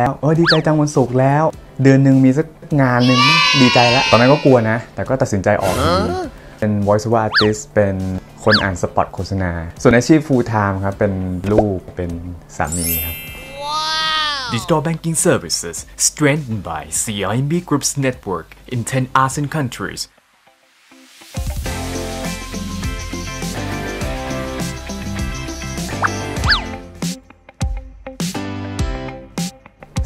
แล้วดีใจจังวันศุกร์แล้วเดือนหนึ่งมีสักงานหนึ่งดีใจแล้วตอนนั้นก็กลัวนะแต่ก็ตัดสินใจออกเป็น voiceover artist เป็นคนอ่านสปอตโฆษณาส่วนอาชีพ full time ครับเป็นลูกเป็นสามีครับ Digital banking services strengthened by CIMB Group's network in 10 ASEAN countries.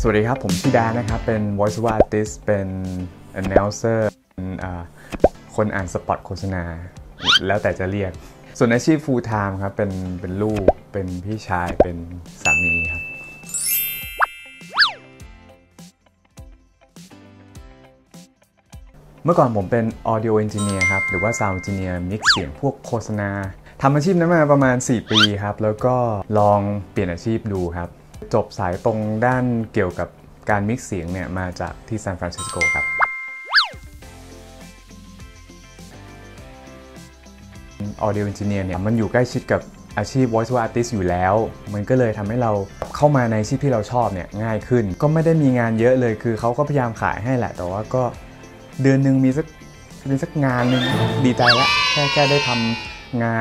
สวัสดีครับผมชิดานะครับเป็น voiceover artist เป็น announcer เป็นคนอ่านสปอตโฆษณาแล้วแต่จะเรียกส่วนอาชีพ full time ครับเป็นลูกเป็นพี่ชายเป็นสามีครับเมื่อก่อนผมเป็น audio engineer ครับหรือว่า sound engineer mix เสียงพวกโฆษณาทำอาชีพนั้นมาประมาณ4ปีครับแล้วก็ลองเปลี่ยนอาชีพดูครับจบสายตรงด้านเกี่ยวกับการมิกซ์เสียงเนี่ยมาจากที่ซานฟรานซิสโกครับออดิโอเอนจิเนียร์เนี่ยมันอยู่ใกล้ชิดกับอาชีพ voiceover artist อยู่แล้วมันก็เลยทำให้เราเข้ามาในอาชีพที่เราชอบเนี่ยง่ายขึ้นก็ไม่ได้มีงานเยอะเลยคือเขาก็พยายามขายให้แหละแต่ว่าก็เดือนหนึ่งมีสักงานหนึ่งดีใจละแค่ได้ทำงา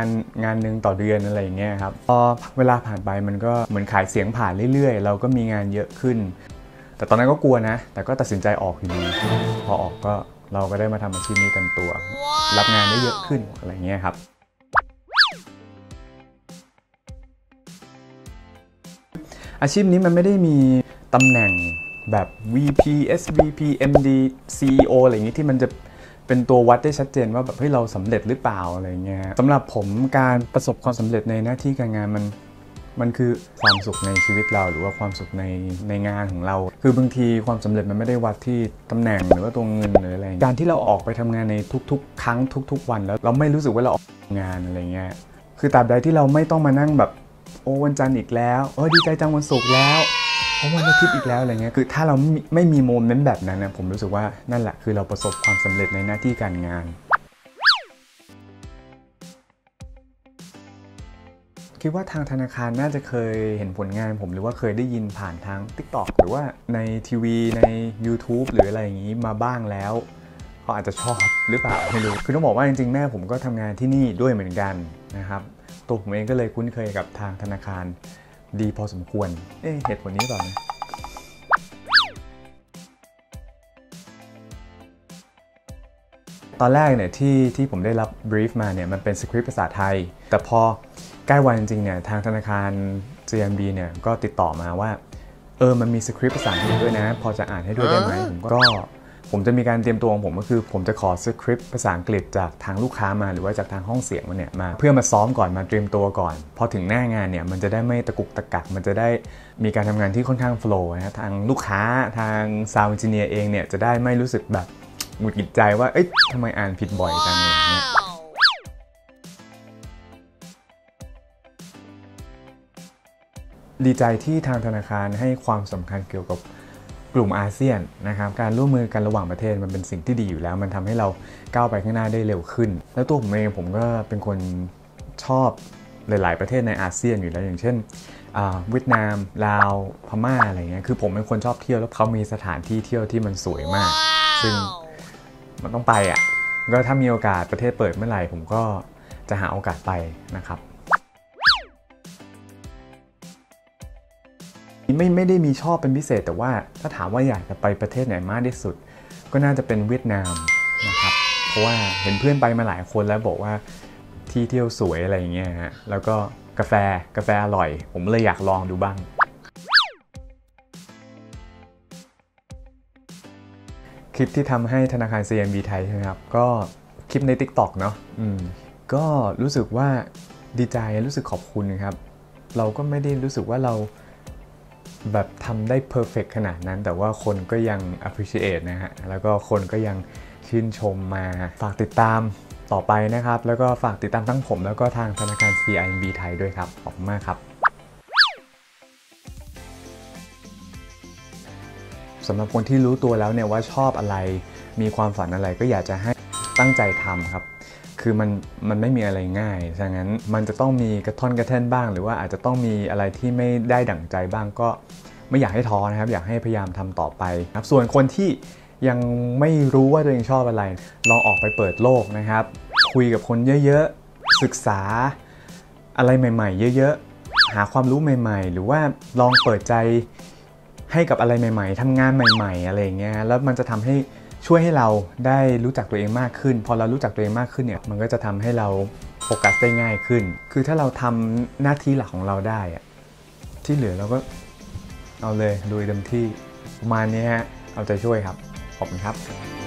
นหนึ่งต่อเดือนอะไรอย่างเงี้ยครับพอเวลาผ่านไปมันก็เหมือนขายเสียงผ่านเรื่อยๆเราก็มีงานเยอะขึ้นแต่ตอนนั้นก็กลัวนะแต่ก็ตัดสินใจออกอยู่ดีพอออกก็เราก็ได้มาทำอาชีพนี้เต็มตัว wow. รับงานได้เยอะขึ้นอะไรเงี้ยครับอาชีพนี้มันไม่ได้มีตำแหน่งแบบ VP SVP MD CEO อะไรอย่างงี้ที่มันจะเป็นตัววัดได้ชัดเจนว่าแบบเฮ้ยเราสำเร็จหรือเปล่าอะไรเงี้ยสำหรับผมการประสบความสำเร็จในหน้าที่การงานมันคือความสุขในชีวิตเราหรือว่าความสุขในงานของเราคือบางทีความสำเร็จมันไม่ได้วัดที่ตำแหน่งหรือว่าตัวเงินหรืออะไรการที่เราออกไปทำงานในทุกๆครั้งทุกๆวันแล้วเราไม่รู้สึกว่าเราออกงานอะไรเงี้ยคือตราบใดที่เราไม่ต้องมานั่งแบบโอ้วันจันทร์อีกแล้วดีใจจังวันศุกร์แล้ววันอาทิตย์อีกแล้วอะไรเงี้ยคือถ้าเราไม่มีโมเมนต์แบบนั้นนะผมรู้สึกว่านั่นแหละคือเราประสบความสำเร็จในหน้าที่การงานคิดว่าทางธนาคารน่าจะเคยเห็นผลงานผมหรือว่าเคยได้ยินผ่านทาง TikTok หรือว่าในทีวีใน YouTube หรืออะไรอย่างนี้มาบ้างแล้วเขาอาจจะชอบหรือเปล่าไม่รู้คือต้องบอกว่าจริงๆแม่ผมก็ทำงานที่นี่ด้วยเหมือนกันนะครับตัวผมเองก็เลยคุ้นเคยกับทางธนาคารดีพอสมควรเหตุผลนี้ก่อนนะตอนแรกเนี่ยที่ผมได้รับบรีฟมาเนี่ยมันเป็นสคริปต์ภาษาไทยแต่พอใกล้วันจริงเนี่ยทางธนาคาร CIMB เนี่ยก็ติดต่อมาว่ามันมีสคริปต์ภาษาอังกฤษด้วยนะพอจะอ่านให้ด้วยได้ไหมผมจะมีการเตรียมตัวของผมก็คือผมจะขอสคริปต์ภาษาอังกฤษจากทางลูกค้ามาหรือว่าจากทางห้องเสียงมันเนี่ยมาเพื่อมาซ้อมก่อนมาเตรียมตัวก่อนพอถึงหน้างานเนี่ยมันจะได้ไม่ตะกุกตะกักมันจะได้มีการทำงานที่ค่อนข้างโฟล์นะทางลูกค้าทางซาวด์เอนจิเนียร์เองเนี่ยจะได้ไม่รู้สึกแบบหงุดหงิดใจว่าเอ๊ะทำไมอ่านผิดบ่อยจังเลยเนี่ยดีใจที่ทางธนาคารให้ความสำคัญเกี่ยวกับกลุ่มอาเซียนนะครับการร่วมมือกันระหว่างประเทศมันเป็นสิ่งที่ดีอยู่แล้วมันทำให้เราก้าวไปข้างหน้าได้เร็วขึ้นแล้วตัวผมเองผมก็เป็นคนชอบหลายๆประเทศในอาเซียนอยู่แล้วอย่างเช่นเวียดนามลาวพม่าอะไรเงี้ยคือผมเป็นคนชอบเที่ยวแล้วเขามีสถานที่เที่ยวที่มันสวยมาก wow. ซึ่งมันต้องไปอ่ะก็ถ้ามีโอกาสประเทศเปิดเมื่อไหร่ผมก็จะหาโอกาสไปนะครับไม่ได้มีชอบเป็นพิเศษแต่ว่าถ้าถามว่าอยากจะไปประเทศไหนมากที่สุดก็น่าจะเป็นเวียดนามนะครับเพราะว่าเห็นเพื่อนไปมาหลายคนแล้วบอกว่าที่เที่ยวสวยอะไรอย่างเงี้ยฮะแล้วก็กาแฟอร่อยผมเลยอยากลองดูบ้างคลิปที่ทำให้ธนาคาร CIMB ไทยใช่ไหมครับก็คลิปใน TikTok เนาะก็รู้สึกว่าดีใจรู้สึกขอบคุณครับเราก็ไม่ได้รู้สึกว่าเราแบบทำได้เพอร์เฟกขนาดนั้นแต่ว่าคนก็ยัง appreciate นะฮะแล้วก็คนก็ยังชื่นชมมาฝากติดตามต่อไปนะครับแล้วก็ฝากติดตามทั้งผมแล้วก็ทางธนาคาร CIMB ไทยด้วยครับขอบคุณมากครับสำหรับคนที่รู้ตัวแล้วเนี่ยว่าชอบอะไรมีความฝันอะไรก็อยากจะให้ตั้งใจทำครับคือมันไม่มีอะไรง่ายฉะนั้นมันจะต้องมีกระท่อนกระแท่นบ้างหรือว่าอาจจะต้องมีอะไรที่ไม่ได้ดั่งใจบ้างก็ ไม่อยากให้ท้อนะครับอยากให้พยายามทำต่อไปครับส่วนคนที่ยังไม่รู้ว่าตัวเองชอบอะไรลองออกไปเปิดโลกนะครับคุยกับคนเยอะๆศึกษาอะไรใหม่ๆเยอะๆหาความรู้ใหม่ๆหรือว่าลองเปิดใจให้กับอะไรใหม่ๆทำงานใหม่ๆอะไรอย่างเงี้ยแล้วมันจะทำให้ช่วยให้เราได้รู้จักตัวเองมากขึ้นพอเรารู้จักตัวเองมากขึ้นเนี่ยมันก็จะทำให้เราโฟกัสได้ง่ายขึ้นคือถ้าเราทำหน้าที่หลักของเราได้ที่เหลือเราก็เอาเลยลุยเต็มที่ประมาณนี้ฮะเอาใจช่วยครับขอบคุณครับ